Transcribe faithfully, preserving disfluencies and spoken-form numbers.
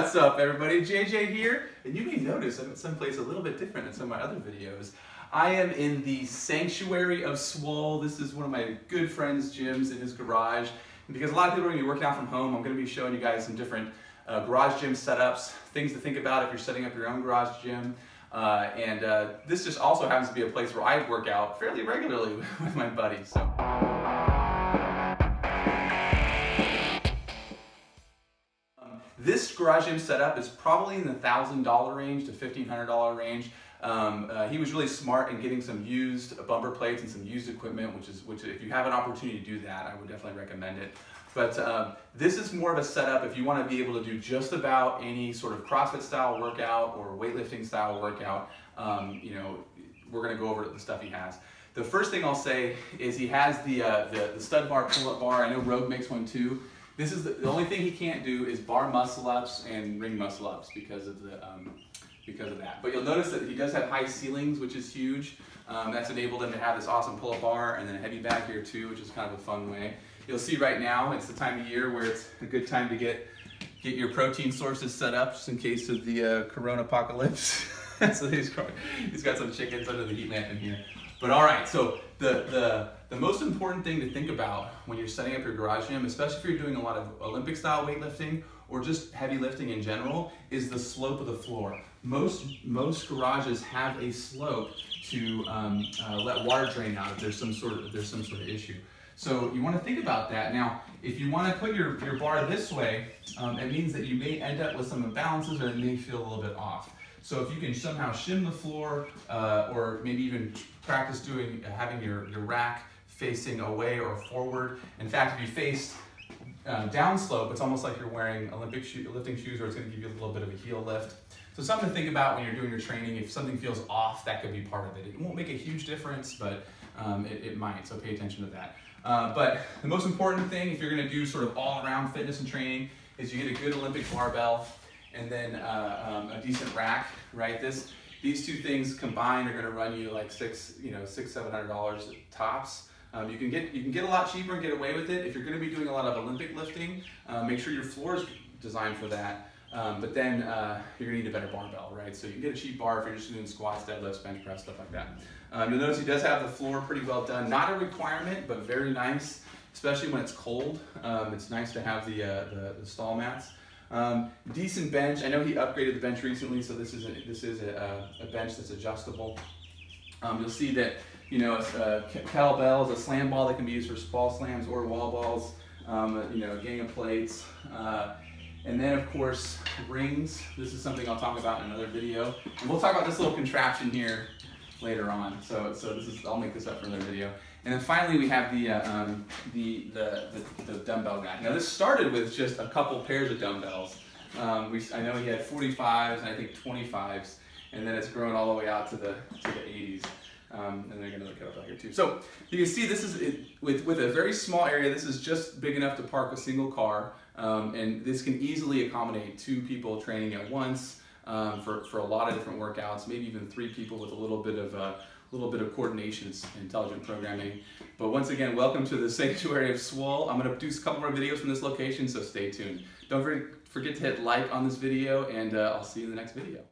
What's up, everybody? J J here, and you may notice I'm at someplace a little bit different than some of my other videos. I am in the Sanctuary of Swole. This is one of my good friends, Jim's, in his garage. And because a lot of people are going to be working out from home, I'm going to be showing you guys some different uh, garage gym setups, things to think about if you're setting up your own garage gym. Uh, and uh, this just also happens to be a place where I work out fairly regularly with my buddies. So. This garage gym setup is probably in the one thousand dollar range to fifteen hundred dollar range. Um, uh, he was really smart in getting some used bumper plates and some used equipment, which is, which if you have an opportunity to do that, I would definitely recommend it. But um, this is more of a setup if you want to be able to do just about any sort of CrossFit style workout or weightlifting style workout. Um, you know, we're going to go over the stuff he has. The first thing I'll say is he has the, uh, the, the stud bar pull-up bar. I know Rogue makes one too. This is the, the only thing he can't do is bar muscle-ups and ring muscle-ups because of the um, because of that. But you'll notice that he does have high ceilings, which is huge. Um, that's enabled him to have this awesome pull-up bar and then a heavy bag here too, which is kind of a fun way. You'll see right now it's the time of year where it's a good time to get get your protein sources set up just in case of the uh, Corona-pocalypse. So he's he's got some chickens under the heat lamp in here. But all right, so the the. The most important thing to think about when you're setting up your garage gym, especially if you're doing a lot of Olympic style weightlifting or just heavy lifting in general, is the slope of the floor. Most, most garages have a slope to um, uh, let water drain out if there's some sort of, if there's some sort of issue. So you want to think about that. Now, if you want to put your, your bar this way, um, it means that you may end up with some imbalances or it may feel a little bit off. So if you can somehow shim the floor uh, or maybe even practice doing uh, having your, your rack facing away or forward. In fact, if you face uh, down slope, it's almost like you're wearing Olympic shoe, lifting shoes, or it's going to give you a little bit of a heel lift. So something to think about when you're doing your training. If something feels off, that could be part of it. It won't make a huge difference, but um, it, it might, so pay attention to that. Uh, but the most important thing, if you're going to do sort of all-around fitness and training, is you get a good Olympic barbell and then uh, um, a decent rack, right? This, these two things combined are going to run you like six, you know, six, seven hundred dollars tops. Um, you can get you can get a lot cheaper and get away with it. If you're going to be doing a lot of Olympic lifting, uh, make sure your floor is designed for that. Um, but then uh, you're going to need a better barbell, right? So you can get a cheap bar if you're just doing squats, deadlifts, bench press, stuff like that. Um, you'll notice he does have the floor pretty well done. Not a requirement, but very nice, especially when it's cold. Um, it's nice to have the uh, the, the stall mats. Um, decent bench. I know he upgraded the bench recently, so this is a, this is a, a bench that's adjustable. Um, you'll see that, you know, a kettlebell is a slam ball that can be used for ball slams or wall balls, um, you know, a gang of plates. Uh, and then, of course, rings. This is something I'll talk about in another video. And we'll talk about this little contraption here later on. So, so this is, I'll make this up for another video. And then finally, we have the, uh, um, the, the, the, the dumbbell rack. Now, this started with just a couple pairs of dumbbells. Um, we, I know he had forty-fives and I think twenty-fives. And then it's grown all the way out to the to the eighties, um, and they're going to look it up out here too. So you can see this is it, with with a very small area. This is just big enough to park a single car, um, and this can easily accommodate two people training at once um, for for a lot of different workouts. Maybe even three people with a little bit of a uh, little bit of coordination and intelligent programming. But once again, welcome to the Sanctuary of Swole. I'm going to produce a couple more videos from this location, so stay tuned. Don't forget to hit like on this video, and uh, I'll see you in the next video.